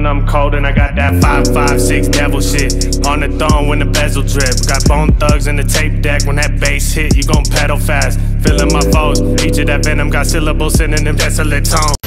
and I'm cold, and I got that 5.56 devil shit. On the throne when the bezel drip. Got bone thugs in the tape deck. When that bass hit, you gon' pedal fast. Feeling my foes, each of that venom got syllables, sending them desolate tones.